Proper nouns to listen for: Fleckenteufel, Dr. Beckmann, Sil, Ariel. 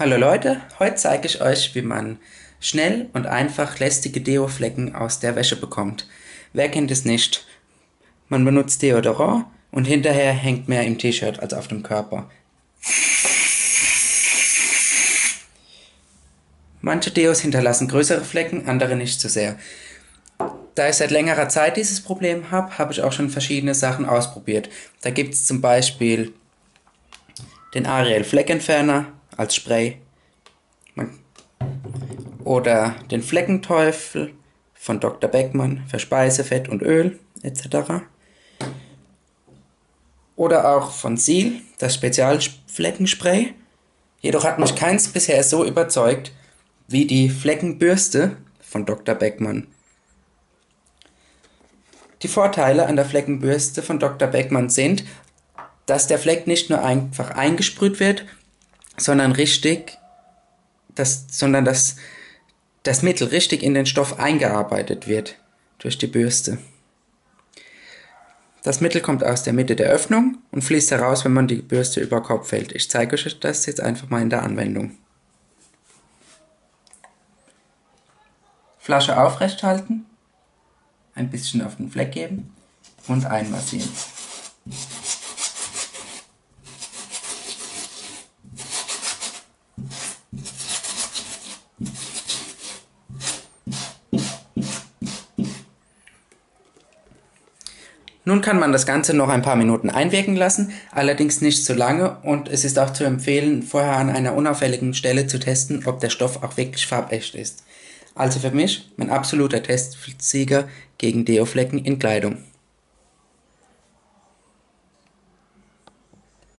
Hallo Leute, heute zeige ich euch, wie man schnell und einfach lästige Deo-Flecken aus der Wäsche bekommt. Wer kennt es nicht? Man benutzt Deodorant und hinterher hängt mehr im T-Shirt als auf dem Körper. Manche Deos hinterlassen größere Flecken, andere nicht so sehr. Da ich seit längerer Zeit dieses Problem habe, habe ich auch schon verschiedene Sachen ausprobiert. Da gibt es zum Beispiel den Ariel Fleckentferner als Spray oder den Fleckenteufel von Dr. Beckmann für Speisefett und Öl etc. Oder auch von Sil, das Spezialfleckenspray. Jedoch hat mich keins bisher so überzeugt wie die Fleckenbürste von Dr. Beckmann. Die Vorteile an der Fleckenbürste von Dr. Beckmann sind, dass der Fleck nicht nur einfach eingesprüht wird, sondern dass das Mittel richtig in den Stoff eingearbeitet wird durch die Bürste. Das Mittel kommt aus der Mitte der Öffnung und fließt heraus, wenn man die Bürste über Kopf hält. Ich zeige euch das jetzt einfach mal in der Anwendung. Flasche aufrecht halten. Ein bisschen auf den Fleck geben und einmassieren. Nun kann man das Ganze noch ein paar Minuten einwirken lassen, allerdings nicht zu lange, und es ist auch zu empfehlen, vorher an einer unauffälligen Stelle zu testen, ob der Stoff auch wirklich farbecht ist. Also für mich mein absoluter Testsieger gegen Deo-Flecken in Kleidung.